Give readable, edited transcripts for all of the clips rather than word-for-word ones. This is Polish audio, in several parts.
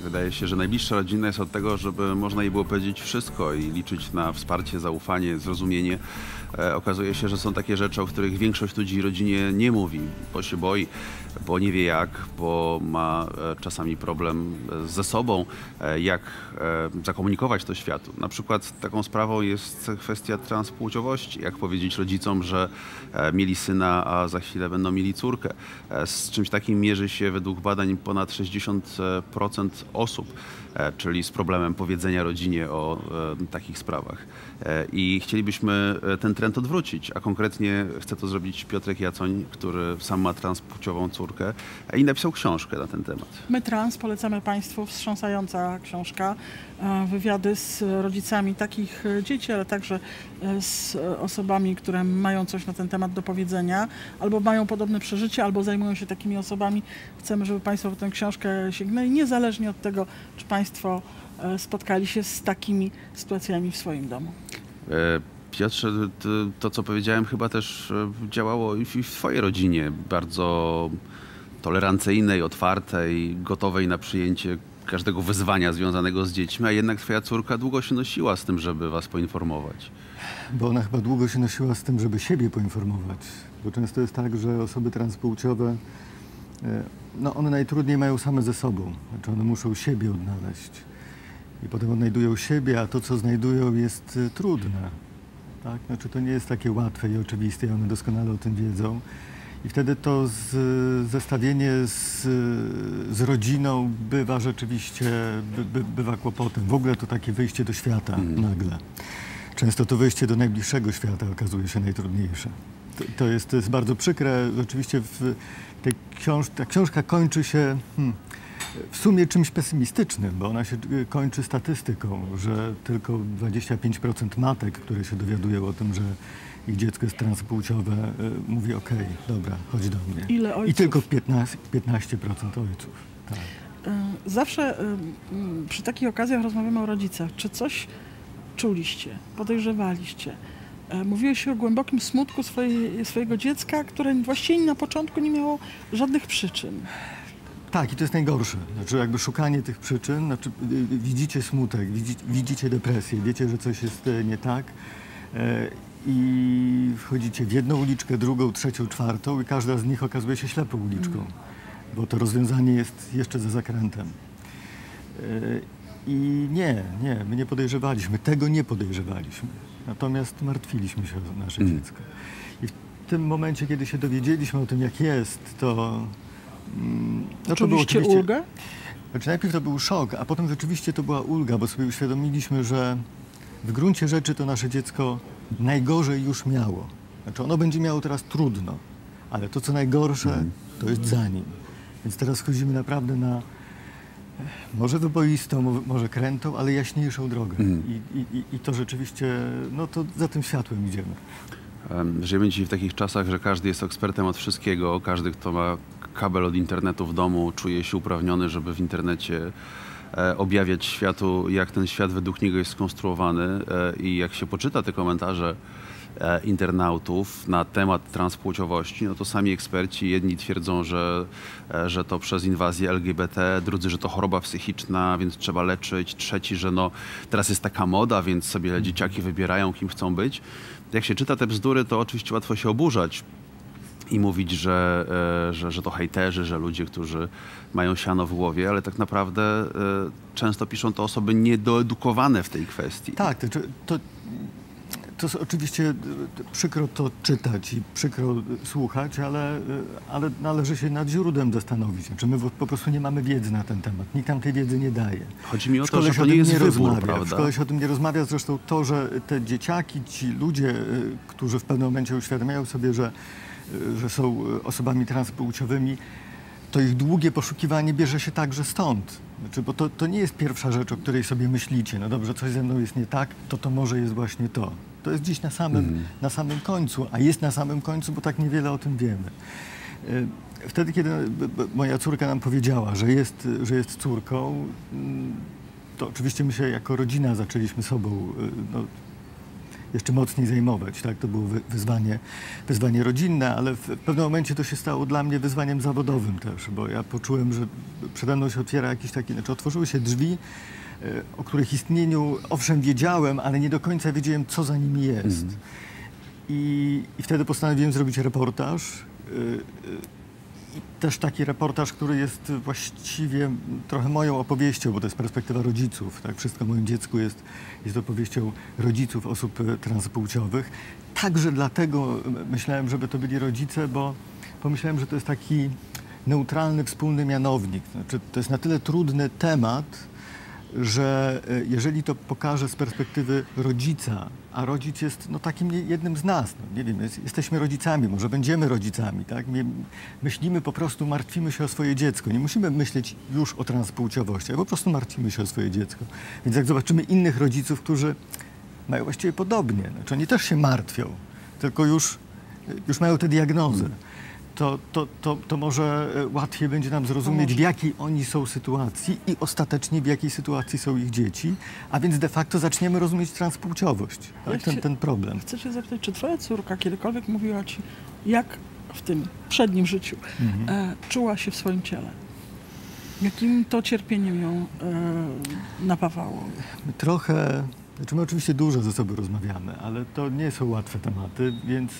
Wydaje się, że najbliższa rodzina jest od tego, żeby można jej było powiedzieć wszystko i liczyć na wsparcie, zaufanie, zrozumienie. Okazuje się, że są takie rzeczy, o których większość ludzi rodzinie nie mówi, bo się boi, bo nie wie jak, bo ma czasami problem ze sobą, jak zakomunikować to światu. Na przykład taką sprawą jest kwestia transpłciowości, jak powiedzieć rodzicom, że mieli syna, a za chwilę będą mieli córkę. Z czymś takim mierzy się według badań ponad 60% osób, czyli z problemem powiedzenia rodzinie o takich sprawach. I chcielibyśmy ten trend odwrócić, a konkretnie chce to zrobić Piotr Jacoń, który sam ma transpłciową córkę i napisał książkę na ten temat. My, trans, polecamy Państwu, wstrząsająca książka, wywiady z rodzicami takich dzieci, ale także z osobami, które mają coś na ten temat do powiedzenia, albo mają podobne przeżycie, albo zajmują się takimi osobami. Chcemy, żeby Państwo w tę książkę sięgnęli, niezależnie od tego, czy Państwo spotkali się z takimi sytuacjami w swoim domu. Piotrze, to co powiedziałem chyba też działało i w Twojej rodzinie, bardzo tolerancyjnej, otwartej, gotowej na przyjęcie każdego wyzwania związanego z dziećmi, a jednak Twoja córka długo się nosiła z tym, żeby Was poinformować. Bo ona chyba długo się nosiła z tym, żeby siebie poinformować. Bo często jest tak, że osoby transpłciowe, no one najtrudniej mają same ze sobą. Znaczy one muszą siebie odnaleźć. I potem odnajdują siebie, a to, co znajdują, jest trudne. Tak? Znaczy to nie jest takie łatwe i oczywiste, i one doskonale o tym wiedzą. I wtedy to zestawienie z rodziną bywa rzeczywiście, bywa kłopotem. W ogóle to takie wyjście do świata nagle. Często to wyjście do najbliższego świata okazuje się najtrudniejsze. To jest bardzo przykre. Rzeczywiście ta książka kończy się w sumie czymś pesymistycznym, bo ona się kończy statystyką, że tylko 25% matek, które się dowiadują o tym, że ich dziecko jest transpłciowe, mówi okej, dobra, chodź do mnie. Ile ojców? I tylko 15% ojców. Tak. Zawsze przy takich okazjach rozmawiamy o rodzicach. Czy coś czuliście, podejrzewaliście? Mówiłeś o głębokim smutku swojego dziecka, które właściwie na początku nie miało żadnych przyczyn. Tak, i to jest najgorsze. Znaczy jakby szukanie tych przyczyn, znaczy widzicie smutek, widzicie depresję, wiecie, że coś jest nie tak i wchodzicie w jedną uliczkę, drugą, trzecią, czwartą i każda z nich okazuje się ślepą uliczką, bo to rozwiązanie jest jeszcze za zakrętem. I nie, my nie podejrzewaliśmy, tego nie podejrzewaliśmy. Natomiast martwiliśmy się o nasze dziecko. I w tym momencie, kiedy się dowiedzieliśmy o tym, jak jest, to... to było oczywiście ulgę? Znaczy, najpierw to był szok, a potem rzeczywiście to była ulga, bo sobie uświadomiliśmy, że w gruncie rzeczy to nasze dziecko najgorzej już miało. Znaczy ono będzie miało teraz trudno, ale to, co najgorsze, to jest za nim. Więc teraz chodzimy naprawdę na... może wyboistą, może krętą, ale jaśniejszą drogę. I to rzeczywiście, no to za tym światłem idziemy. Żyjemy dzisiaj w takich czasach, że każdy jest ekspertem od wszystkiego. Każdy, kto ma kabel od internetu w domu, czuje się uprawniony, żeby w internecie objawiać światu, jak ten świat według niego jest skonstruowany. I jak się poczyta te komentarze internautów na temat transpłciowości, no to sami eksperci, jedni twierdzą, że to przez inwazję LGBT, drudzy, że to choroba psychiczna, więc trzeba leczyć, trzeci, że no teraz jest taka moda, więc sobie dzieciaki wybierają, kim chcą być. Jak się czyta te bzdury, to oczywiście łatwo się oburzać i mówić, że to hejterzy, że ludzie, którzy mają siano w głowie, ale tak naprawdę często piszą to osoby niedoedukowane w tej kwestii. Tak, to oczywiście przykro to czytać i przykro słuchać, ale należy się nad źródłem zastanowić. Znaczy my po prostu nie mamy wiedzy na ten temat. Nikt nam tej wiedzy nie daje. Chodzi mi o to, że to nie jest wybór, prawda? W szkole się o tym nie rozmawia. Zresztą to, że te dzieciaki, ci ludzie, którzy w pewnym momencie uświadamiają sobie, że są osobami transpłciowymi, to ich długie poszukiwanie bierze się także stąd. Znaczy, bo to nie jest pierwsza rzecz, o której sobie myślicie. No dobrze, coś ze mną jest nie tak, to może jest właśnie to. To jest gdzieś na samym końcu, a jest na samym końcu, bo tak niewiele o tym wiemy. Wtedy, kiedy moja córka nam powiedziała, że jest córką, to oczywiście my się jako rodzina zaczęliśmy sobą jeszcze mocniej zajmować. Tak? To było wyzwanie rodzinne, ale w pewnym momencie to się stało dla mnie wyzwaniem zawodowym też, bo ja poczułem, że przede mną się otwiera jakiś taki, znaczy otworzyły się drzwi, o których istnieniu owszem wiedziałem, ale nie do końca wiedziałem, co za nimi jest. Mm. I wtedy postanowiłem zrobić reportaż. I też taki reportaż, który jest właściwie trochę moją opowieścią, bo to jest perspektywa rodziców. Tak? Wszystko o moim dziecku jest opowieścią rodziców osób transpłciowych. Także dlatego myślałem, żeby to byli rodzice, bo pomyślałem, że to jest taki neutralny, wspólny mianownik. Znaczy, to jest na tyle trudny temat, że jeżeli to pokażę z perspektywy rodzica, a rodzic jest no, takim jednym z nas, no, nie wiem, jesteśmy rodzicami, może będziemy rodzicami, tak? Myślimy po prostu, martwimy się o swoje dziecko, nie musimy myśleć już o transpłciowości, po prostu martwimy się o swoje dziecko. Więc jak zobaczymy innych rodziców, którzy mają właściwie podobnie, znaczy oni też się martwią, tylko już mają tę diagnozę, to może łatwiej będzie nam zrozumieć, w jakiej oni są sytuacji i ostatecznie w jakiej sytuacji są ich dzieci, a więc de facto zaczniemy rozumieć transpłciowość, tak? ten problem. Chcę się zapytać, czy twoja córka kiedykolwiek mówiła ci, jak w tym przednim życiu czuła się w swoim ciele? Jakim to cierpieniem ją napawało? Trochę, znaczy my oczywiście dużo ze sobą rozmawiamy, ale to nie są łatwe tematy, więc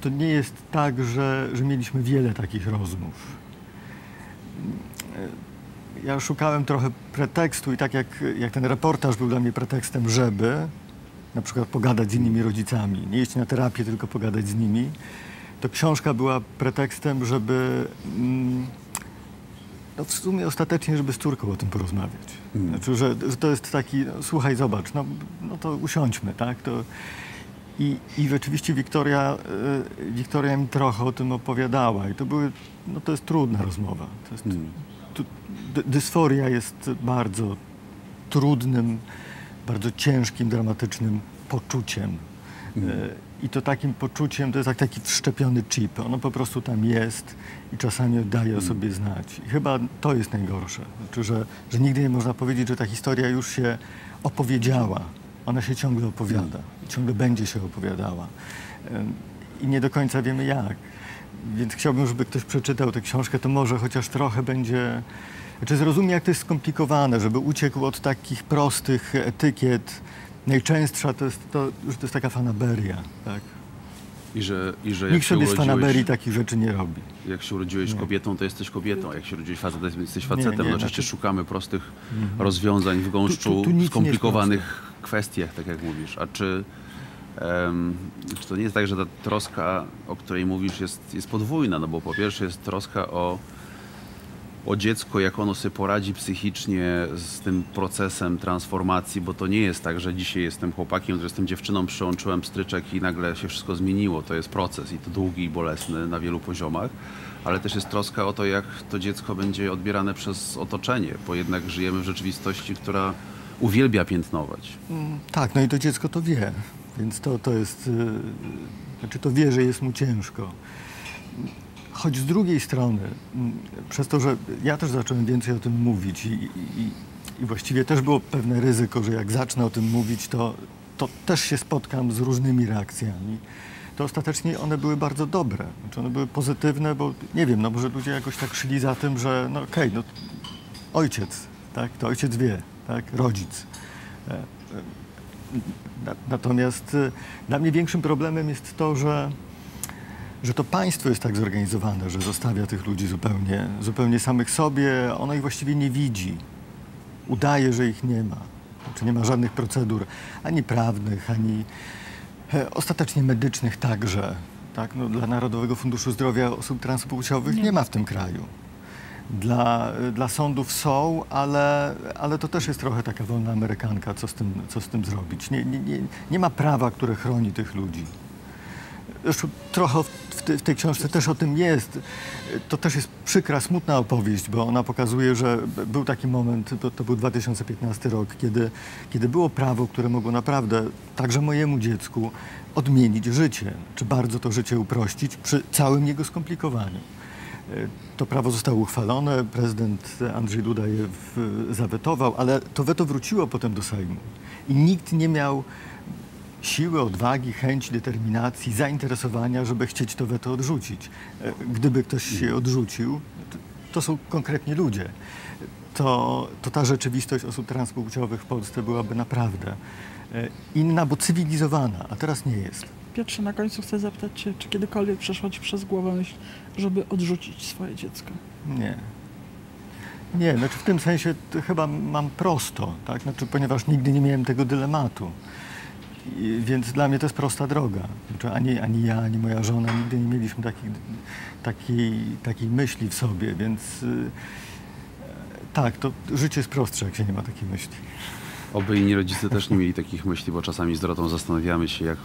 to nie jest tak, że mieliśmy wiele takich rozmów. Ja szukałem trochę pretekstu i tak jak ten reportaż był dla mnie pretekstem, żeby na przykład pogadać z innymi rodzicami, nie iść na terapię, tylko pogadać z nimi, to książka była pretekstem, żeby no w sumie ostatecznie, żeby z córką o tym porozmawiać. Znaczy, że to jest taki, no, słuchaj, zobacz, no to usiądźmy, tak? I rzeczywiście Wiktoria mi trochę o tym opowiadała i to jest trudna rozmowa. To jest, dysforia jest bardzo trudnym, bardzo ciężkim, dramatycznym poczuciem. I to takim poczuciem, to jest jak taki wszczepiony chip. Ono po prostu tam jest i czasami daje o sobie znać. I chyba to jest najgorsze, znaczy, że nigdy nie można powiedzieć, że ta historia już się opowiedziała. Ona się ciągle opowiada, ciągle będzie się opowiadała i nie do końca wiemy jak. Więc chciałbym, żeby ktoś przeczytał tę książkę, to może chociaż trochę będzie... Znaczy zrozumie, jak to jest skomplikowane, żeby uciekł od takich prostych etykiet. Najczęstsza to jest to, że to jest taka fanaberia, tak? I że nikt sobie z fanaberii takich rzeczy nie robi. Jak się urodziłeś kobietą, to jesteś kobietą. Jak się urodziłeś facetem, to jesteś facetem. Oczywiście szukamy prostych rozwiązań w gąszczu skomplikowanych kwestiach, tak jak mówisz. A czy to nie jest tak, że ta troska, o której mówisz, jest podwójna? No bo po pierwsze jest troska o dziecko, jak ono sobie poradzi psychicznie z tym procesem transformacji, bo to nie jest tak, że dzisiaj jestem chłopakiem, że jestem dziewczyną, przyłączyłem pstryczek i nagle się wszystko zmieniło. To jest proces i to długi i bolesny na wielu poziomach, ale też jest troska o to, jak to dziecko będzie odbierane przez otoczenie, bo jednak żyjemy w rzeczywistości, która uwielbia piętnować. Tak, no i to dziecko to wie, więc to jest... Znaczy to wie, że jest mu ciężko. Choć z drugiej strony, przez to, że ja też zacząłem więcej o tym mówić i właściwie też było pewne ryzyko, że jak zacznę o tym mówić, to też się spotkam z różnymi reakcjami, to ostatecznie one były bardzo dobre. Znaczy one były pozytywne, bo nie wiem, no może ludzie jakoś tak szli za tym, że no okej, no ojciec, tak, to ojciec wie. Tak? Rodzic. Natomiast dla mnie większym problemem jest to, że to państwo jest tak zorganizowane, że zostawia tych ludzi zupełnie samych sobie. Ono ich właściwie nie widzi. Udaje, że ich nie ma. Znaczy nie ma żadnych procedur, ani prawnych, ani ostatecznie medycznych także. Tak? No, dla Narodowego Funduszu Zdrowia Osób Transpłciowych nie ma w tym kraju. Dla sądów są, ale to też jest trochę taka wolna amerykanka, co z tym zrobić. Nie ma prawa, które chroni tych ludzi. Zresztą trochę w tej książce też o tym jest. To też jest przykra, smutna opowieść, bo ona pokazuje, że był taki moment, to był 2015 rok, kiedy było prawo, które mogło naprawdę także mojemu dziecku odmienić życie, czy bardzo to życie uprościć przy całym jego skomplikowaniu. To prawo zostało uchwalone, prezydent Andrzej Duda je zawetował, ale to weto wróciło potem do Sejmu i nikt nie miał siły, odwagi, chęć, determinacji, zainteresowania, żeby chcieć to weto odrzucić. Gdyby ktoś je odrzucił, to są konkretni ludzie. To ta rzeczywistość osób transpłciowych w Polsce byłaby naprawdę inna, bo cywilizowana, a teraz nie jest. Piotrze, na końcu chcę zapytać cię, czy kiedykolwiek przeszła ci przez głowę myśl, żeby odrzucić swoje dziecko? Nie. Nie, znaczy w tym sensie chyba mam prosto, tak? Znaczy, ponieważ nigdy nie miałem tego dylematu. Więc dla mnie to jest prosta droga. Znaczy ani ja, ani moja żona nigdy nie mieliśmy takiej myśli w sobie, więc tak, to życie jest prostsze, jak się nie ma takiej myśli. Oby inni rodzice też nie mieli takich myśli, bo czasami z Dorotą zastanawiamy się, jak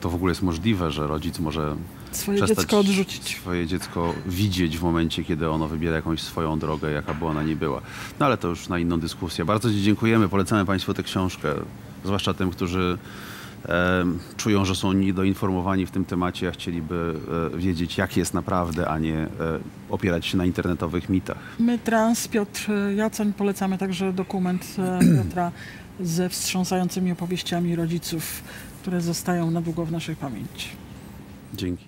to w ogóle jest możliwe, że rodzic może swoje dziecko widzieć w momencie, kiedy ono wybiera jakąś swoją drogę, jaka by ona nie była. No ale to już na inną dyskusję. Bardzo ci dziękujemy, polecamy państwu tę książkę, zwłaszcza tym, którzy czują, że są niedoinformowani w tym temacie, a chcieliby wiedzieć, jak jest naprawdę, a nie opierać się na internetowych mitach. My, trans, Piotr Jacoń, polecamy także dokument Piotra ze wstrząsającymi opowieściami rodziców, które zostają na długo w naszej pamięci. Dzięki.